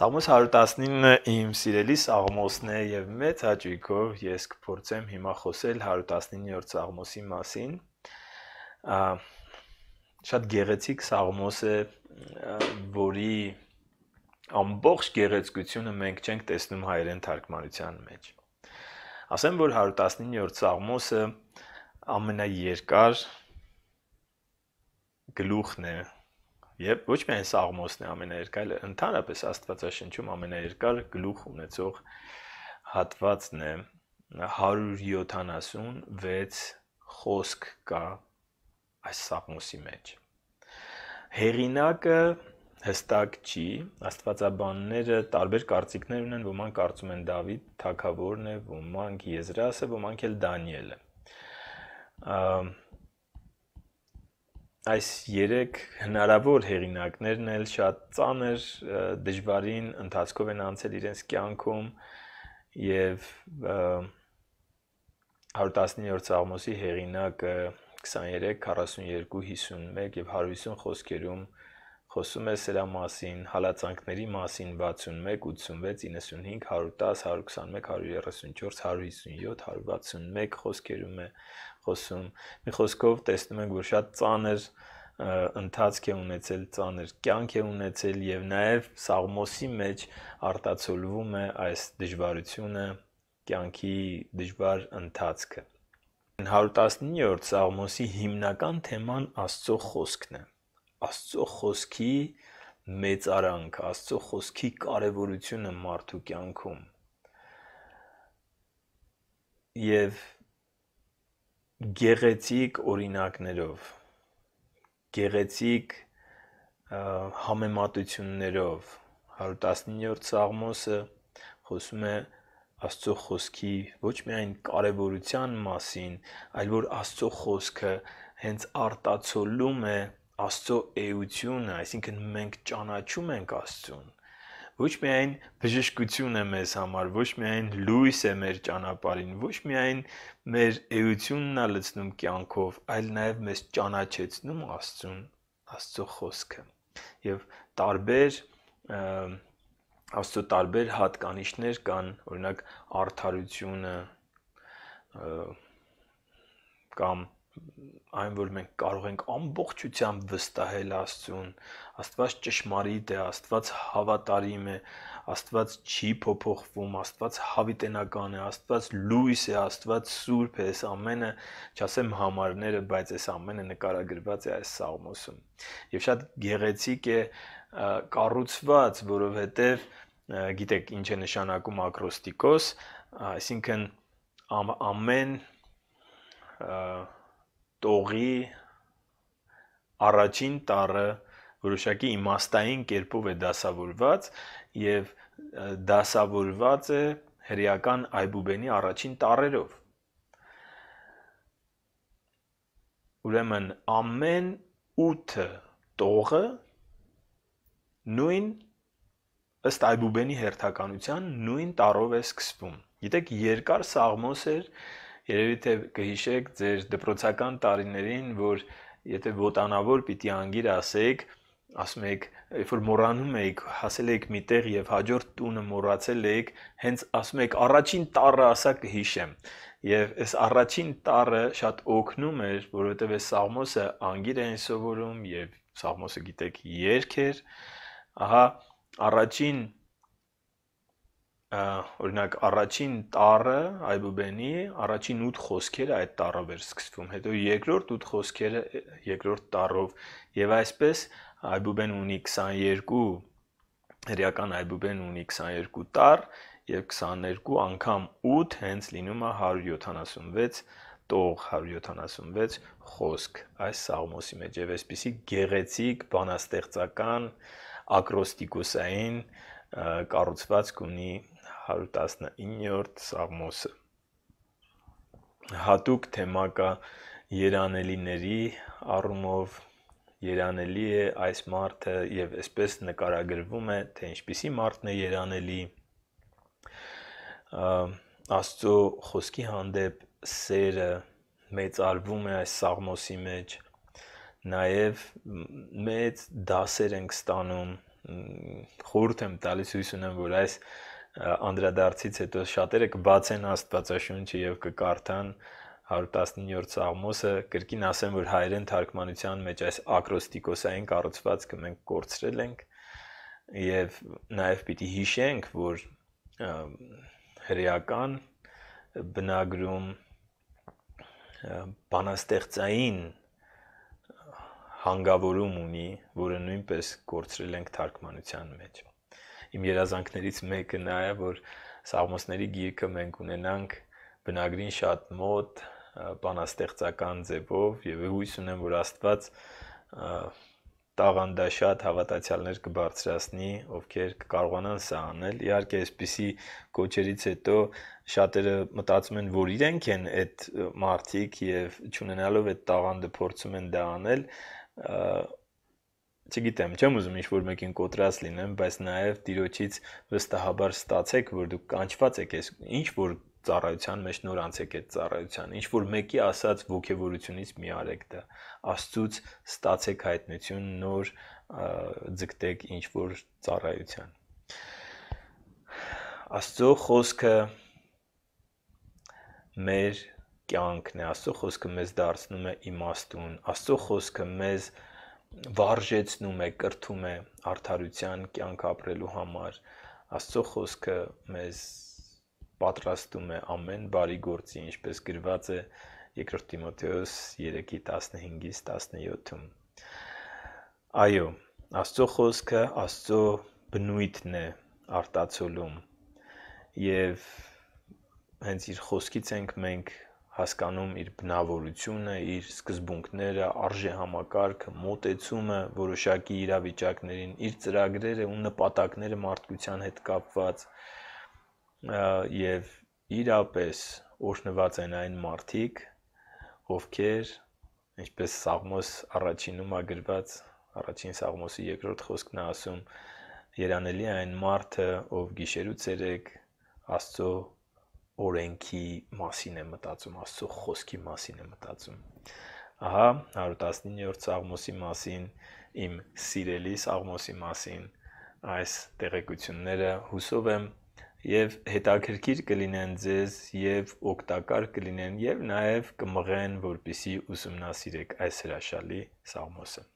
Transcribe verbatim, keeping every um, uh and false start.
Սաղմոս հարուտասնինը իմ սիրելիս աղմոսն է և մեծ հաճույքով ես կփորձեմ հիմա խոսել հարուտասնինյորդ սաղմոսի մասին, շատ գեղեցիկ սաղմոս է, որի ամբողջ գեղեցկությունը մենք չենք տեսնում հայերեն թարգմանության մեջ։ Ասեմ, որ հարուտասնինյորդ սաղմոսը ամենաերկար գլուխն է, Եվ ոչ միայն սաղմոսն է ամենաերկար, ընդհանրապես Աստվածաշնչում ամենաերկար գլուխ ունեցող հատվածն է, հարյուր յոթանասունվեց խոսք կա այս սաղմոսի մեջ։ Հեղինակը հստակ չի, աստվածաբանները տարբեր կարծիքներ ունեն, ոմանք կարծում են Դավիթ թագավորն է, ոմանք Եզրասը, ոմանք էլ Դանիելը։ Այս երեք հնարավոր հեղինակներն էլ շատ ծանր դժվարին ընթացքով են անցել իրենց կյանքում և հարուտասնինյորդ սաղմոսի հեղինակը քսաներեք, քառասուներկու, հիսունմեկ և հարյուրհիսուն խոսքերում խոսում է սրա մասին, հալածանքների մասին վաթսունմեկ, ութսունվեց, իննսունհինգ, հազար տաս, հազար քսանմեկ, հազար երեսունչորս, հազար հիսունյոթ, հազար վաթսունմեկ խոսքերում է խոսում։ Մի խոսքով տեսնում ենք, որ շատ ծանր ընթացք է ունեցել, ծանր կյանք է ունեցել և նաև սաղմոսի մեջ արտացոլվում է այս դժվարությունը, կյանքի դժվար ընթացքը։ հարյուր տասնիններորդ սաղմոսի հիմնական թեման Աստծո խոսքն է։ Աստծո խոսքի մեծարանք, Աստծո խոսքի կարևորությունը մարդու կյանքում։ Եվ գեղեցիկ օրինակներով, գեղեցիկ համեմատություններով հարյուր տասնիններորդ սաղմոսը խոսում է Աստծո խոսքի ոչ միայն կարևորության մասին, այլ որ Աստծո խոսքը հենց արտացոլում է Աստծո էությունը, այսինքն մենք ճանաչում ենք Աստծուն, ոչ միայն բժշկություն է մեզ համար, ոչ միայն լույս է մեր ճանապարհին, ոչ միայն մեր էությունն է լցնում կյանքով, այլ նաև մեզ ճանաչեցնում Աստծուն, Աստծո խոսքը։ Եվ տարբեր Աստծո տարբեր հատկանիշներ կան, օրինակ արդարությունը կամ այն, որ մենք կարող ենք ամբողջությամբ վստահել Աստծուն, Աստված ճշմարիտ է, Աստված հավատարիմ է, Աստված չի փոփոխվում, Աստված հավիտենական է, Աստված լույս է, Աստված սուրբ է, այս ամենը, չասեմ համարները, բայց այս ամենը նկարագրված է այս սաղմոսում։ Եվ շատ գեղեցիկ է կառուցված, որովհետև գիտեք ինչ է նշանակում ակրոստիկոս, այսինքն ամեն տողի առաջին տառը որոշակի իմաստային կերպով է դասավորված և դասավորված է հրեական այբուբենի առաջին տառերով։ Ուրեմն ամեն ութը տողը նույն ըստ այբուբենի հերթականության նույն տառով է սկսվում։ Գիտեք, երկար սաղմոս էր, երևի թե կհիշեք ձեր դպրոցական տարիներին, որ եթե ոտանավոր պիտի անգիր ասեիք, ասում էիք, երբ որ մոռանում էիք, հասել էիք մի տեղ և հաջորդ տունը մոռացել էիք, հենց ասում էիք առաջին տառը ասա կհիշեմ։ Եվ այս առաջին տառը շատ օգնում էր, որովհետև այս սաղմոսը անգիր էին սովորում և սաղմոսը գիտեք երգ էր, ահա առաջին Օրինակ առաջին տառը այբուբենի առաջին ութ խոսքերը այդ տառով էր սկսվում, հետո երկրորդ ութ խոսքերը երկրորդ տառով և այսպես այբուբեն ունի քսաներկու, հրեական այբուբեն ունի քսաներկու տառ և քսաներկու անգամ ութ հենց լինում է հարյուր յոթանասունվեց տող, հարյուր յոթանասունվեց խոսք այս սաղմոսի մեջ և այսպիսի գեղեցիկ բանաստեղծական ակրոստիկոսային կառուցվածք ունի հարյուր տասնիններորդ սաղմոսը։ Հատուկ թեմա կա երանելիների առումով, երանելի է այս մարդը և այսպես նկարագրվում է, թե ինչպիսի մարդն է երանելի, Աստծո խոսքի հանդեպ սերը մեծարվում է այս սաղմոսի մեջ, նաև մեծ դասեր ենք ստանում խորհուրդ եմ տալիս, հույս ունեմ, որ այս անդրադարձից հետո շատերը կբացեն Աստվածաշունչը եւ կկարդան հարյուր տասնիններորդ Սաղմոսը, կրկին ասեմ, որ հայերեն թարգմանության մեջ այս ակրոստիկոսային կառուցվածքը մենք կորցրել ենք եւ նաեւ պիտի հիշենք, որ հրեական բնագրում բանաստեղծային հանգավորում ունի, որը նույնպես կորցրել ենք թարգմանության մեջ։ Իմ երազանքներից մեկը նա է, որ Սաղմոսների գիրքը մենք ունենանք բնագրին շատ մոտ, բանաստեղծական ձևով, եւ հույս ունեմ, որ Աստված տաղանդաշատ հավատացյալներ կբարձրացնի, ովքեր կկարողանան սա անել։ Իհարկե, այսպիսի կոչերից հետո շատերը մտածում են, որ իրենք են այդ մարդիկ եւ չունենալով այդ տաղանդը փորձում են դա անել, չգիտեմ, չեմ ուզում ինչ-որ մեկին կոտրած լինեմ, բայց նաև Տիրոջից վստահաբար ստացեք, որ դուք կանչված եք այս ինչ-որ ծառայության մեջ, նոր անցեք այդ ծառայության, ինչ-որ մեկի ասած ոգևորությունից մի արեք դա, Աստծուց ստացեք հայտնություն, նոր ձգտեք ինչ-որ ծառայության։ Աստծո խոսքը մեր կյանքն է, Աստծո խոսքը մեզ դարձնում է իմաստուն, Աստծո խոսքը մեզ վարժեցնում է, կրթում է արդարության կյանք ապրելու համար, Աստծո խոսքը մեզ պատրաստում է ամեն բարի գործի, ինչպես գրված է երկրորդ Տիմոթեոս երեքի տասնհինգից տասնյոթ-ում։ Այո, Աստծո խոսքը Աստծո բնույթն է արտացոլում եւ հենց իր խոսքից ենք մենք հասկանում իր բնավորությունը, իր սկզբունքները, արժեհամակարգը, մոտեցումը որոշակի իրավիճակներին, իր ծրագրերը ու նպատակները մարդկության հետ կապված եւ իրապես օրհնված են այն մարդիկ, ովքեր, ինչպես Սաղմոս առաջինում է գրված, առաջին Սաղմոսի երկրորդ խոսքն է ասում, երանելի է այն մարդը, ով գիշեր ու ցերեկ Աստծո օրենքի մասին է մտածում, Աստծո խոսքի մասին է մտածում։ Ահա հարյուր տասնիններորդ Սաղմոսի մասին, իմ սիրելի Սաղմոսի մասին այս տեղեկությունները հուսով եմ եւ հետաքրքիր կլինեն ձեզ եւ օգտակար կլինեն եւ նաեւ կմղեն, որպեսզի ուսումնասիրեք այս հրաշալի Սաղմոսը։